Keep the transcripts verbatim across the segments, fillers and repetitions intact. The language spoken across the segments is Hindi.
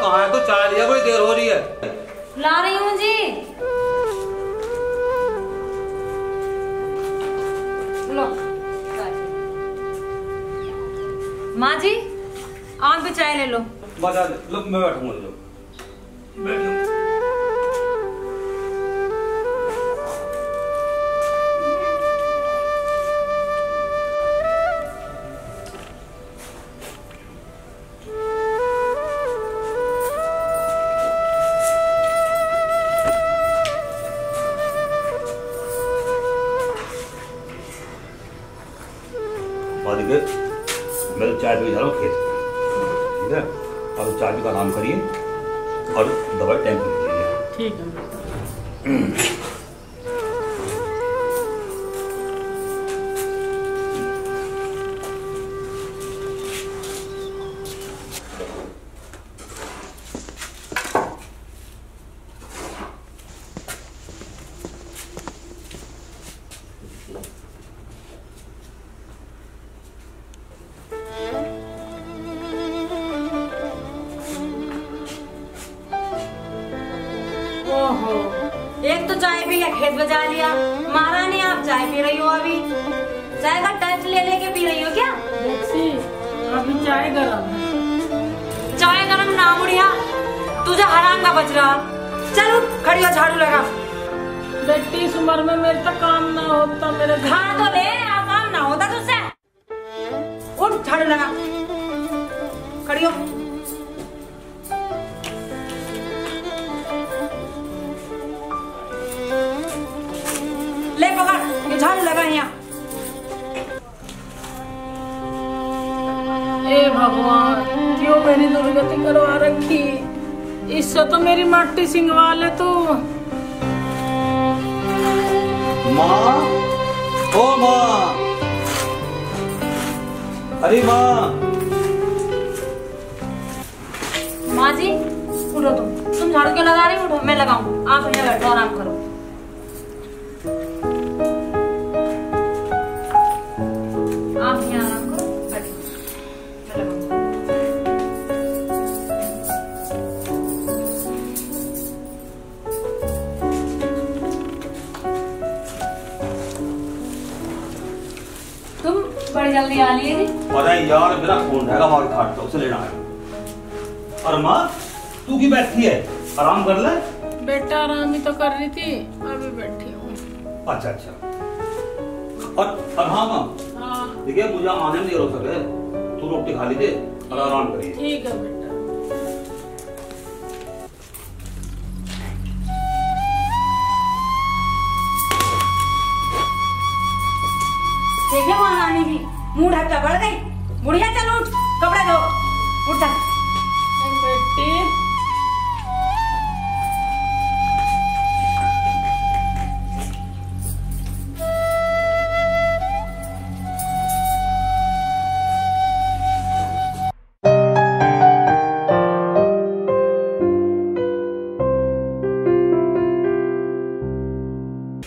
कहाँ है? तो चाय लिया, कोई देर हो रही है। ला रही हूँ जी। लो माँ जी, आप भी चाय ले लो। बता दे, लो मैं बैठूंगा। लो बैठूंगा। मैं तो चाय पी जा रहा हूँ खेत, ठीक है? आप चाय पी का काम करिए और दवाई टाइम पर लीजिए। ठीक है। ओहो, एक तो चाय पी खेत बजा लिया। महारानी, आप चाय पी रही हो? अभी चाय का टच ले लेके पी रही हो क्या? अभी चाय गरम है। चाय गरम ना मुड़िया, तुझे हराम का बच रहा। चलो खड़ी हो, झाड़ू लगा। बेटी, इस उम्र में मेरे तो काम ना होता। मेरे घर तो ले, काम ना होता तुझसे। उठ, झाड़ू लगा, खड़ी हो। झाड़ू लगा यहाँ। ए भगवान, क्यों मेरी दुर्गति करवा रखी? इससे तो मेरी मट्टी सिंघवाल है तू। माँ, ओ माँ, अरे माँ। माँ जी, उठो तुम। तुम झाड़ू क्यों लगा रही हो? उठो, मैं लगाऊंगा। आप यहाँ बैठो, आराम करो। बड़ी जल्दी आ लिए। अरे यार, मेरा फोन रहेगा हमारे खाट पे, उसे लेना है। और माँ, तू की बैठी है? आराम कर ले बेटा। आराम ही तो कर रही थी, अभी बैठी हूँ। अच्छा अच्छा। और और हाँ माँ, देखिए मुझे आने में नहीं रोक सके। तू रोटी खा लीजिए और आराम करिए। ठीक है बेटा। देखिए महारानी भी मुंह ढक्का बढ़ गई। बुढ़िया, चल उठ, कपड़े धो। उठ चल बेटी।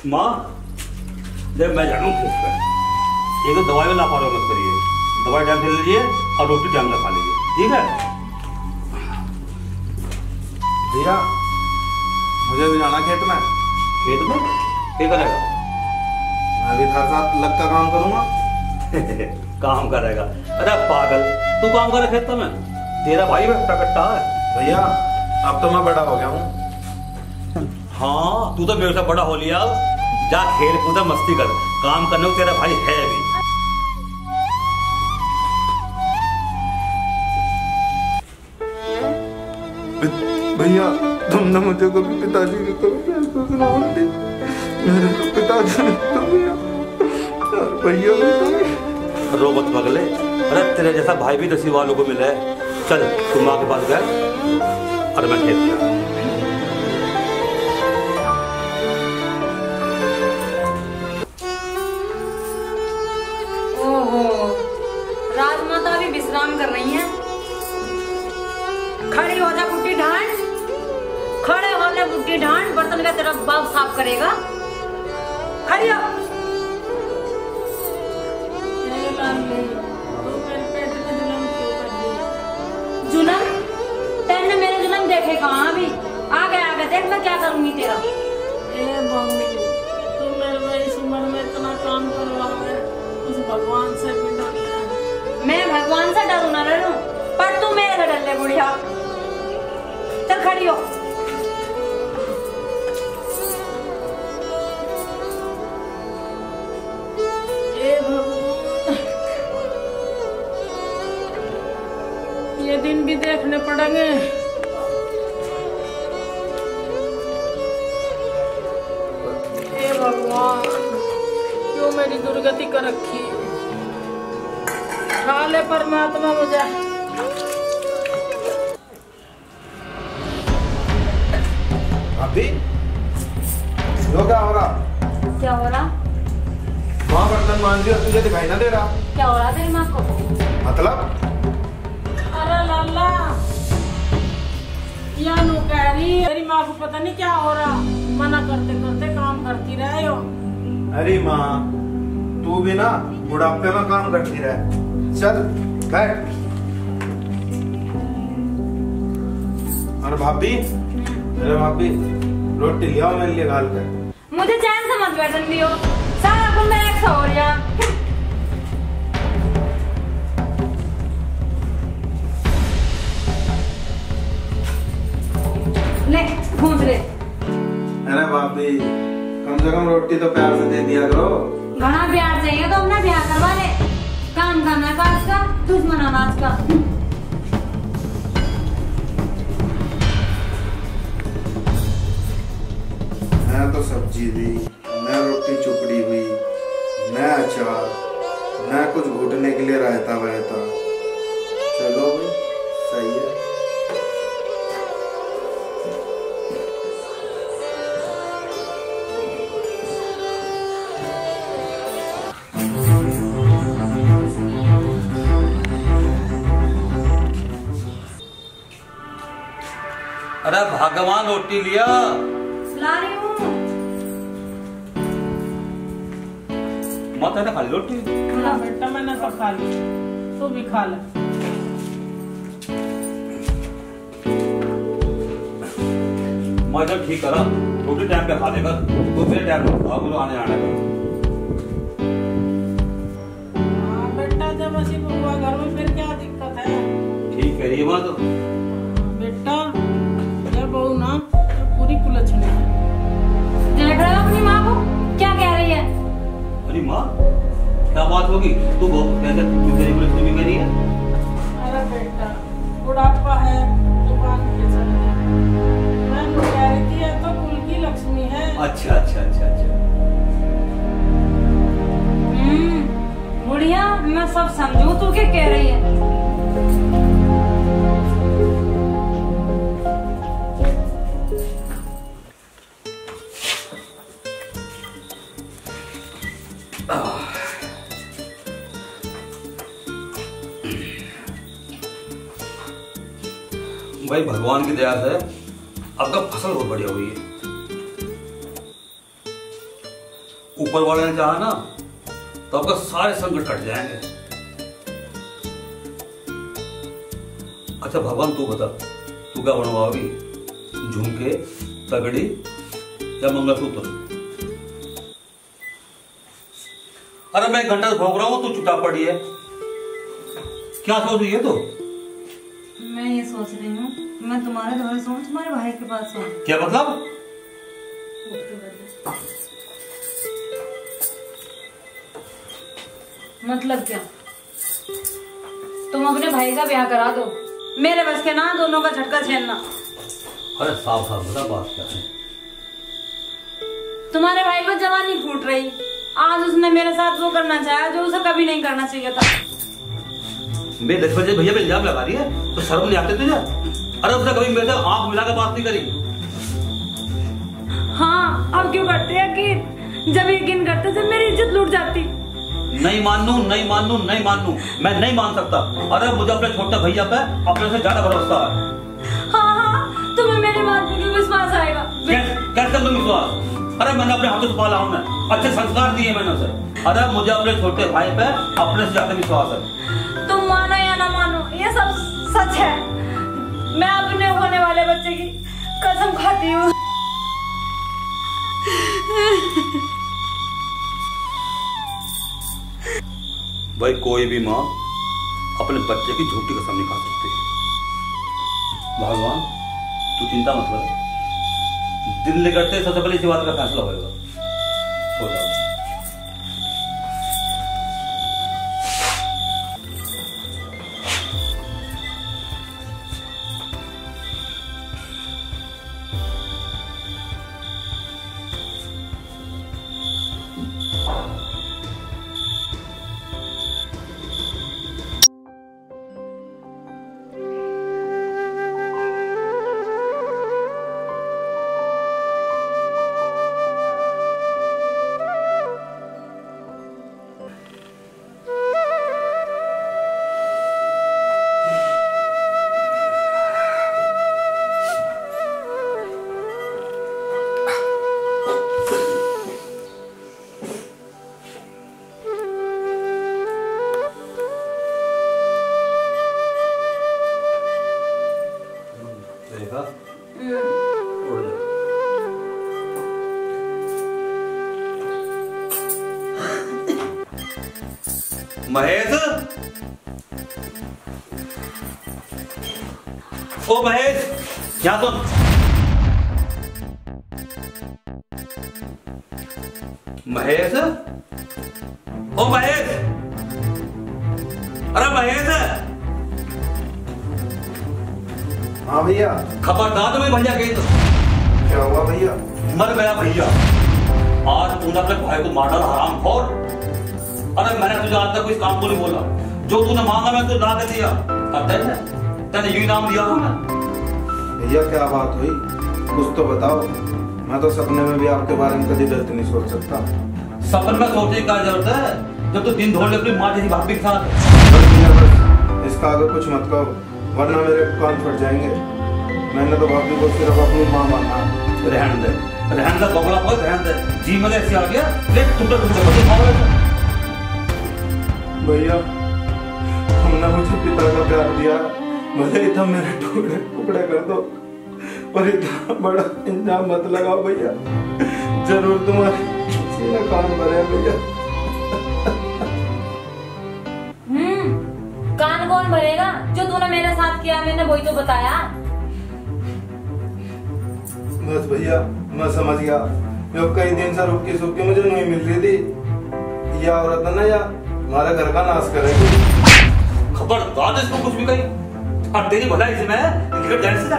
माँ, जब मैं जानू किस ये तो दवाई में लापरवाही मत करिए। दवाई टाइम से ले लीजिए और रोटी टाइम से खा लीजिए, ठीक है? भैया, मुझे भी जाना खेत में। खेत में क्या करेगा? मैं भी थारे साथ लग का काम करूँगा। काम करेगा? अरे पागल, तू काम करे खेत में? तेरा भाई बट्टा कट्टा है। भैया, अब तो मैं बड़ा हो गया हूँ। हाँ, तू तो मेरे से बड़ा हो लिया। जा, खेल कूदा, मस्ती कर। काम करने को तेरा भाई है भी। भैया, तुमने मुझे कभी पिताजी की कभी महसूस ना होती। मेरे तो पिताजी तो भैया भैया तो रो मत पगले। अरे तेरे जैसा भाई भी नसीब वालों को मिला है। चल तुम माँ के पास गए और मैं खेत गया। विश्राम कर रही हैं। खड़ी हो जा बुड्ढी ढांड। खड़े हो ले बुड्ढी ढांड, बर्तन का तेरा बाप साफ करेगा। खड़ी हो। जुनम, तेने मेरे गए कहाँ अभी? आ गया आ गया, देख मैं क्या करूँगी तेरा। ए मम्मी, तुम मेरे में इस उम्र में इतना काम करवा रहे, उस भगवान से भी डर रहे। मैं भगवान से डरू ना डरू, पर तू मेरे से डर ले बुढ़िया। चल खड़ी हो। ये दिन भी देखने पड़ेंगे। हे भगवान, क्यों मेरी दुर्गति कर रखी है। उठा ले परमात्मा मुझे। अभी क्या हो रहा? क्या हो रहा? माँ बर्तन मांज रही है, तुझे दिखाई ना दे रहा। क्या हो रहा तेरी माँ को? मतलब लाला, यानू कह रही तेरी माँ को पता नहीं क्या हो रहा, मना करते करते काम करती रहे हो। अरे माँ, तू भी ना बुढ़ापे में काम करती रहे। चल बैठ। और भाभी, अरे भाभी, रोटी लिया मेरे लिए गाल कर। मुझे चैन से मत बैठन दियो, सारा कुछ मेरे से हो रहा। अरे भाभी, कम से कम रोटी तो प्यार से दे दिया करो। घना प्यार चाहिए तो अपना ब्याह करवा ले। काम करना काज का, दुश्मन अनाज का। मैं तो सब्जी दी, मैं रोटी चुपड़ी हुई, मैं अचार, मैं कुछ घुटने के लिए रहता रहता। चलो भाई, सही है। अरे भगवान, रोटी लिया। ला रही हूँ। मत है ना, खाली रोटी। ना बेटा, मैंने सब खा ली, तू भी खा ले। मैं जब ठीक करा, रोटी टाइम पे खा लेगा, तू मेरे टाइम पे खा। मुझे आने आने का। हाँ बेटा, जब ऐसी बुआ घर में फिर क्या दिक्कत है? ठीक है ये बात बेटा। ना तो पूरी कुलच में देख रहा अपनी माँ को क्या कह रही है। अरे माँ, क्या बात होगी? तू वो कहते तेरी कुलच में भी है। अरे बेटा, बुढ़ापा है, दुकान के चलते मैं कह रही थी, है तो कुल की लक्ष्मी है। अच्छा अच्छा अच्छा अच्छा। हम्म बुढ़िया, मैं सब समझू तू क्या कह रही है। भाई भगवान की दया से आपका फसल बहुत बढ़िया हुई है। ऊपर वाले ने चाहा ना तो आपका सारे संकट कट जाएंगे। अच्छा भगवान, तू बता, तू क्या बनवाओगी? झुमके, तगड़ी या मंगलसूत्र? अरे मैं घंटा से भोंग रहा हूँ, तू चुटा पड़ी है। क्या सोच रही है तू? मैं ये सोच रही हूँ, मैं तुम्हारे घर सोऊं, तुम्हारे भाई के पास सोऊं। क्या मतलब? मतलब क्या? तुम अपने भाई का ब्याह करा दो, मेरे बस के ना दोनों का झटका झेलना। अरे साफ साफ बता, बात क्या है? तुम्हारे भाई को जवानी फूट रही। आज उसने मेरे साथ वो करना चाहा जो उसे कभी नहीं करना चाहिए था। मैं दस बजे भैया पे इल्जाम लगा रही है, तो शर्म नहीं आते तुझे? अरे उसने कभी मेरे साथ आंख मिलाकर बात नहीं करी। हाँ, अब क्यों करते यकीन? जब यकीन करते जब मेरी इज्जत लूट जाती। नहीं मानू, नहीं मानू, नहीं मानू, मैं नहीं मान सकता। अरे मुझे अपने छोटे भैया पे अपने से ज्यादा भरोसा है। हाँ हाँ, तुम्हें मेरी बात पे क्यों विश्वास आएगा? कैसे तुम विश्वास? अरे मैंने अपने हाथों से पाला हूँ, मैं अच्छे संस्कार दिए मैंने उसे। अरे मुझे अपने छोटे भाई पे अपने से ज्यादा विश्वास है। मानो या ना मानो, ये सब सच है। मैं अपने होने वाले बच्चे की चाहती हूँ। भाई कोई भी माँ अपने बच्चे की झूठी कसम नहीं खा सकती। भगवान तू चिंता मत कर, दिल निकलते सबसे पहले इसी बात का फैसला होगा। हो जाओ। महेश, ओ महेश, क्या सुन। महेश, ओ महेश, अरे महेश। हाँ भैया। खबरदार तुम्हें भैया कही तो। क्या हुआ भैया? मर गया भैया। आज तूने अपने भाई को मारा, हरामखोर। अरे मैंने तुझे आज तक कोई काम को नहीं बोला, जो तूने मांगा मैं तुझे ला के दिया, और तेने तेने यू नाम दिया है। भैया क्या बात हुई, कुछ तो बताओ। मैं तो सपने में भी आपके बारे में कभी गलत नहीं सोच सकता। सपने में सोचने की क्या जरूरत है जब तू दिन धोने अपनी माँ जैसी भाभी के साथ। बस इसका आगे कुछ मत कहो वरना मेरे कान फट जाएंगे। मैंने तो भाभी को सिर्फ अपनी माँ माना। रहने दे रहने दे बगला पर रहने दे। जी मैंने ऐसे आ गया देख तुम तो। भैया तुमने मुझे पिता का प्यार दिया, मुझे इतना मेरे टुकड़े टुकड़े कर दो पर इतना बड़ा इंजाम मत लगाओ भैया। जरूर तुम्हारे किसी का कान भरे भैया। हम्म, कान कौन भरेगा? जो तूने मेरे साथ किया मैंने वही तो बताया। बस भैया मैं समझ गया। जब कई दिन से रुक के सुख के मुझे नहीं मिल रही थी, या औरत है ना या हमारा घर का नाश करेगी। खबरदार इसको कुछ भी कहीं, और तेरी भलाई इसमें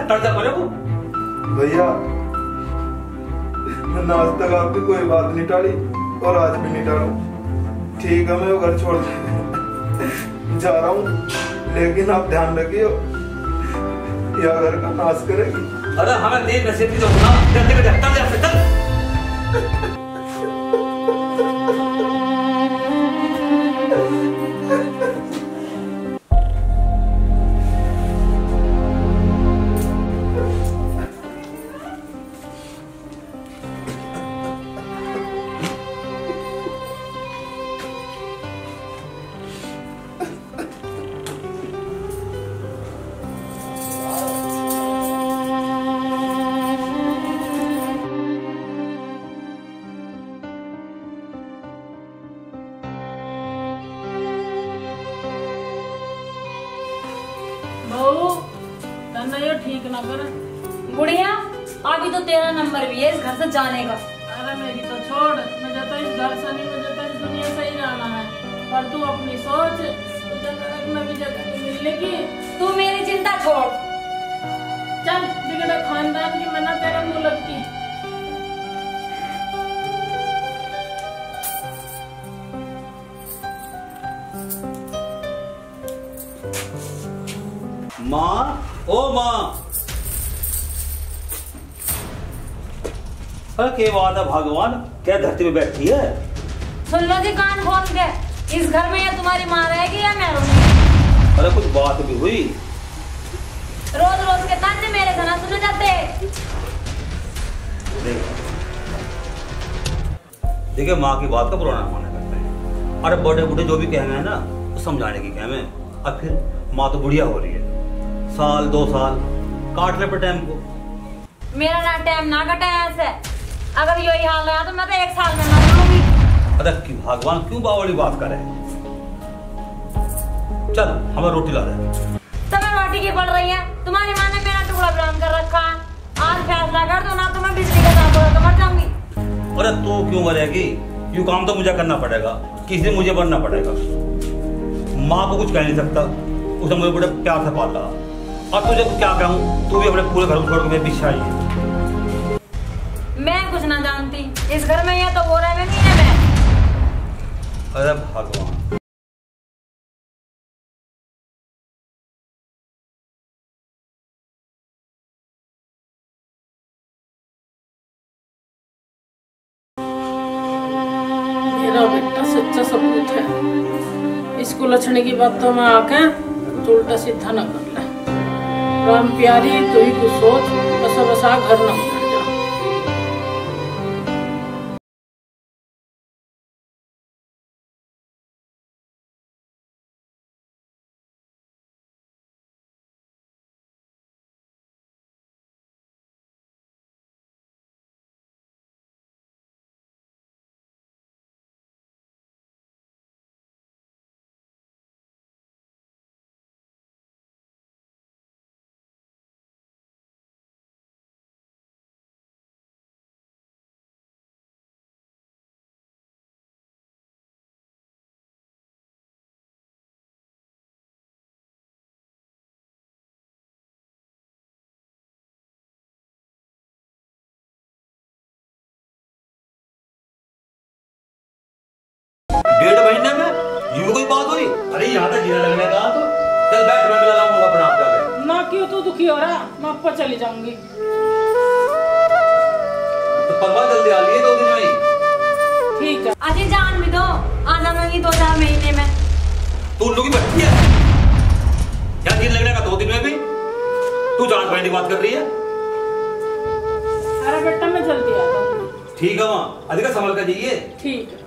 टर्जा करे वो। भैया मैंने आज तक आपकी कोई बात नहीं टाली और आज भी नहीं टालू। ठीक है मैं वो घर छोड़ जा रहा हूँ, लेकिन आप ध्यान रखियो यह घर का नाश करेगी। अरे हमें देख नसीब तो होना। ठीक ना कर बुढ़िया, अभी तो तेरा नंबर भी है इस घर से जाने का। अरे मेरी तो छोड़, मुझे तो इस घर से नहीं, मुझे तो इस दुनिया से ही रहना है। पर तू अपनी सोच, तुझे नरक में भी जगह नहीं मिलेगी। तू मेरी चिंता छोड़, चल बिगड़ा खानदान की मना तेरा मुल्क की। माँ, ओ माँ। अरे क्या बात है भगवान, क्या धरती पे बैठी है। सुन लो जी कान खोल के, इस घर में या तुम्हारी माँ रहेगी या मैं रहूंगी। अरे कुछ बात भी हुई? रोज रोज के ताने मेरे घर सुने जाते। देखिए माँ की बात का पुराना माना करते हैं। अरे बड़े बूढ़े जो भी कहना है ना वो समझाने की कहना है। अब फिर माँ तो बुढ़िया हो रही है, साल दो साल काट ले पे टाइम को। मेरा ना टाइम ना कटाया ऐसे। अगर यही हाल रहा तो मैं तो एक साल में मर जाऊंगी। अरे क्यों भगवान क्यों बावड़ी बात कर रहे हैं। चल हमें रोटी ला दे। तुम्हें रोटी की पड़ रही है, तुम्हारी माँ ने मेरा टुकड़ा बराम कर रखा। आज फैसला कर दो ना तो मैं बिजली के साथ तो मर जाऊंगी। अरे तू क्यों मरेगी, यू काम तो मुझे करना पड़ेगा, किसी मुझे बनना पड़ेगा। माँ को कुछ कह नहीं सकता, उसने मुझे बड़े प्यार से पाला। और तुझे क्या कहूँ, तू भी अपने पूरे घर को छोड़ के पीछे आई है। मैं कुछ ना जानती इस घर में, या तो हो रहा है मैं नहीं है। अरे भगवान मेरा बेटा सच्चा सबूत है। इसको लक्षण की बात तो मैं आके उल्टा सीधा न कर ले। राम प्यारी तू ही कुछ सोच, बसा बसा घर न उतर जा। डेढ़ महीने में ये कोई बात हुई? अरे यहाँ तक जीरा लगने का तो चल बैठ, मैं मिला लाऊंगा अपना आप जाके। ना क्यों तू दुखी हो रहा, मैं आप पर चली जाऊंगी। तो परवाह जल्दी आ लिए दो दिन में ही। ठीक है। अरे जान भी दो, आ जाऊंगी दो चार महीने में। तू उल्लू की बच्ची है, यहाँ जीरा लगने का दो दिन में भी तू जान पाने की बात कर रही है। अरे बेटा मैं जल्दी आता हूँ। ठीक है वहाँ अधिका संभल कर जाइए। ठीक है।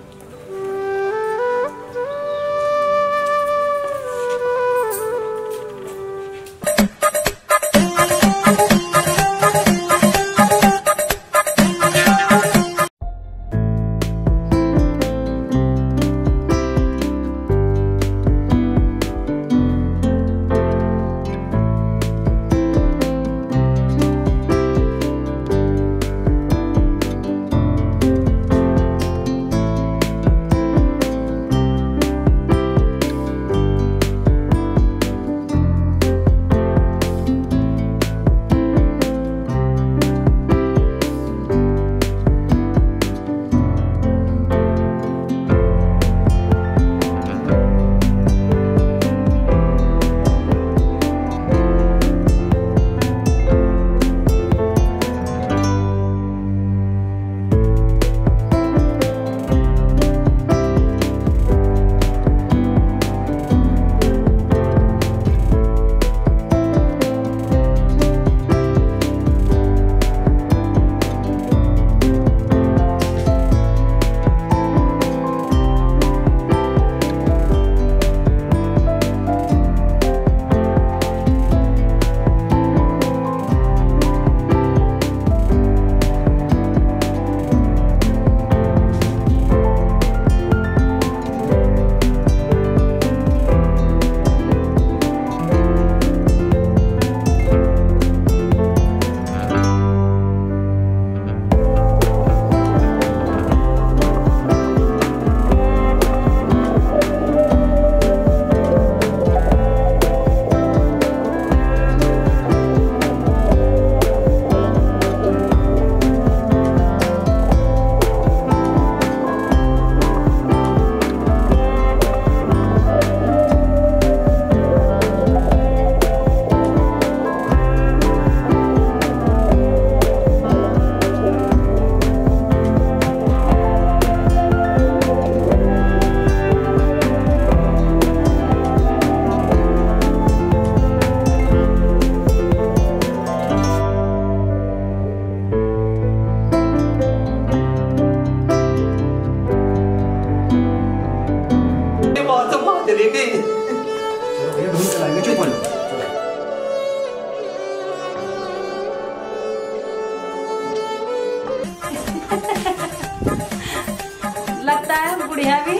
लगता है बुढ़िया भी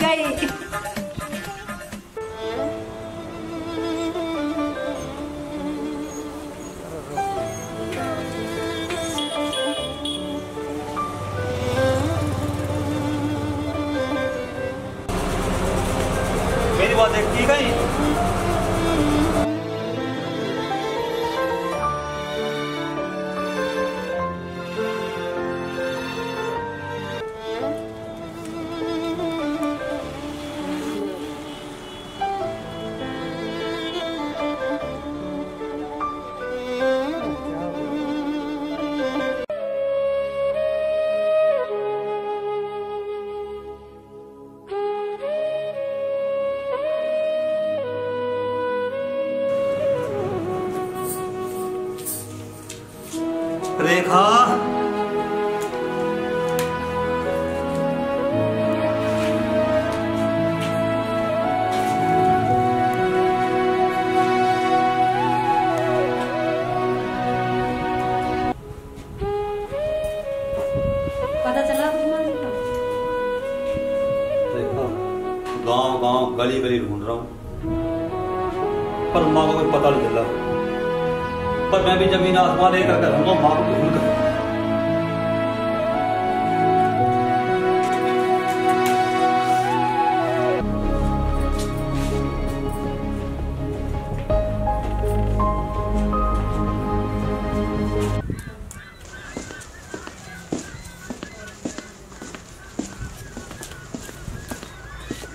गई। मेरी बात देखती गई। रेखा, पता चला देखो गांव गांव गली गली ढूंढ रहा हूं पर माँ को कोई पता नहीं चला। पर मैं भी जमीन आसमान एक करके रहूंगा, माँ को भूल कर।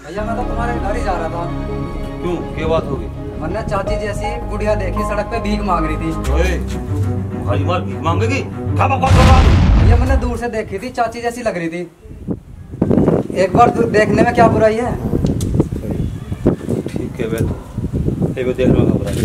भैया मैं तो तुम्हारे घर ही जा रहा था। क्यों, क्या बात होगी? वरना चाची जैसी बुढ़िया देखी सड़क पे भीख मांग रही थी। ओए, बार भीख मांगेगी? ये मैंने दूर से देखी थी, चाची जैसी लग रही थी। एक बार देखने में क्या बुराई है? ठीक है, देखने में क्या बुराई है?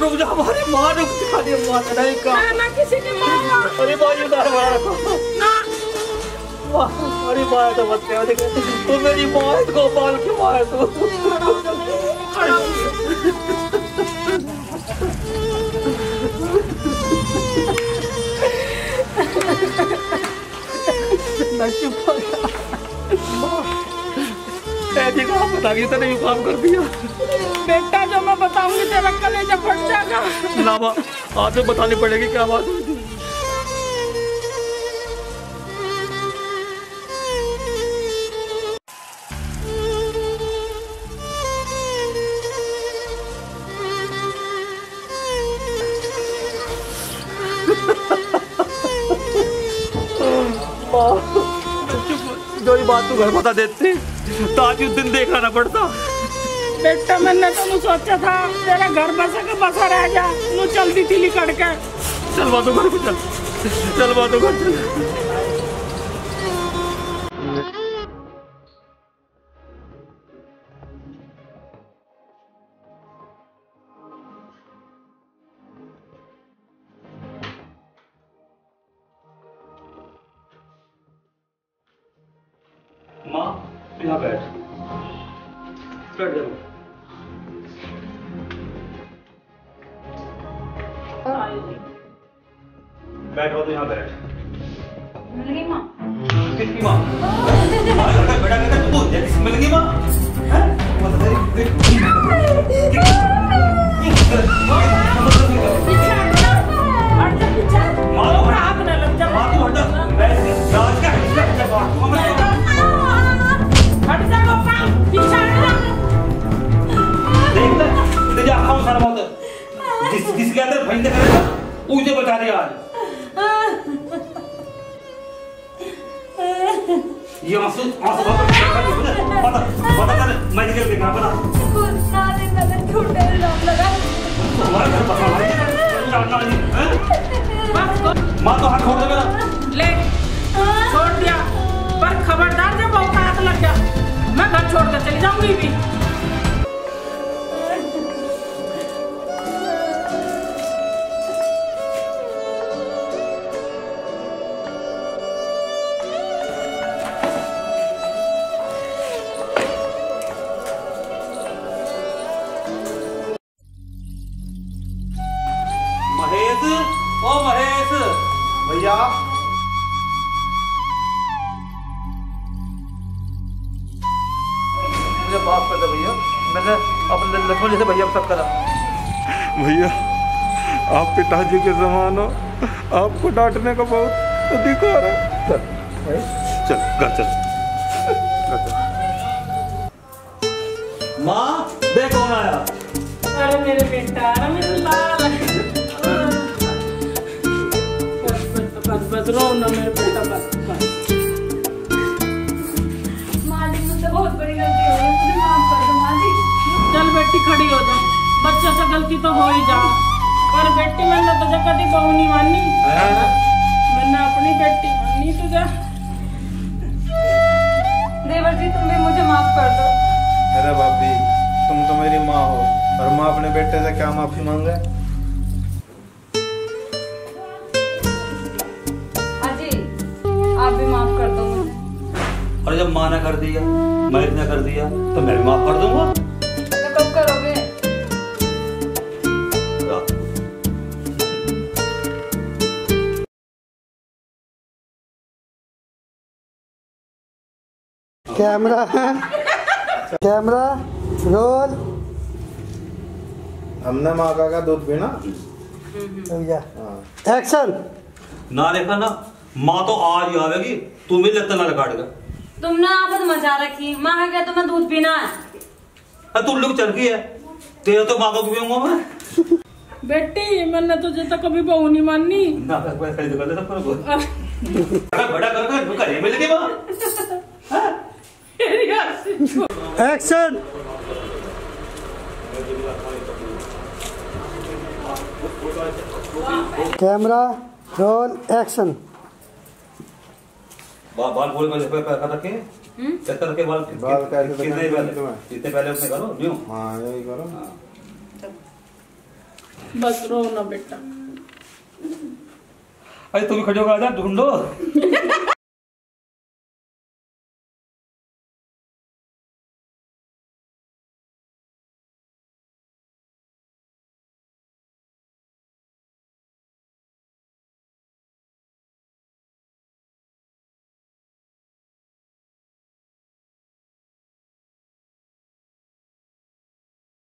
रुक जा हमारी माँ, रुक जा रे माँ, नहीं का ना किसी ने मारा। अरे माँ ये ना मारा ना, माँ हमारी माँ तो मत कह दे तू मेरी माँ है, गोपाल की माँ है तू। ना चुप हो जा माँ, ऐसी काम बताइए तो नहीं काम कर दिया बेटा। जो मैं बताऊंगी तेरा कलेजा फट जाएगा। ना माँ, आज बतानी पड़ेगी क्या बात हुई थी। जो ये बात तू घर बता देती तो आज उस दिन देखना ना पड़ता। बेटा मैंने तो सोचा था तेरा घर बसा के बसा रह जा, तू जल्दी थी निकल के चल बातों घर को चल चल बातों घर चल। माँ यहाँ बैठ बैठ जरूर। बैठ हो तो यहाँ बैठ। मिल गई माँ? किसकी माँ? बेटा कहता तू जैसी मिल गई माँ। जिस जिसके अंदर फंदे करेगा उसे बता दे आज। ये मसूद और सुबह पता पता कर मेडिकल पे कहां पता स्कूल सारे नगर होटल लॉक लगा तुम्हारा घर पता है जानना नहीं हैं मां तो हाथ खोल दे मेरा ले छोड़ दिया पर खबरदार जब बहुत हाथ लग गया मैं घर छोड़कर चली जाऊंगी भी भैया मैंने अपने लक्ष्मण जैसे भैया सब करा। भैया आप पिताजी के समान हो, आपको डांटने का बहुत अधिकार है। चल चल घर चल माँ देख कौन आया। अरे मेरे बेटा मेरे लाल बस बस रो ना मेरे बेटा बस मालिक मुझसे बहुत बड़ी गलती हो गई चल बेटी खड़ी हो जा बच्चा से गलती तो हो ही जा पर बेटी मैंने तुझे कभी बहू नहीं मानी मैंने अपनी बेटी मानी तुझे देवर जी तुम भी मुझे माफ कर दो। अरे भाभी तुम तो मेरी माँ हो और माँ अपने बेटे से क्या माफी मांगे। आजी आप भी माफ कर दो मुझे और जब माँ ने कर दिया मैं इतना कर दिया तो मैं भी माफ कर दूंगा। कैमरा कैमरा रोल हमने माँ का दूध पीना एक्शन ना देखा ना माँ तो आज ही आवेगी तुम्हें लगता ना रिकॉर्ड का तुम ना आफत मचा रखी माँ का क्या तुम्हें दूध पीना है तुम लोग चल गई है तेरे तो माँ को पीऊंगा मैं बेटी मैंने तुझे तो कभी बहू नहीं माननी ना बड़ा कर मिल गई एक्शन कैमरा रोल एक्शन बाल बाल खोल कर रखे चेक करके बाल बाल कितने पहले पहले उसने करो न्यू हाँ यही करो बस रो ना बेटा अरे तुम खड़े हो गए ढूंढो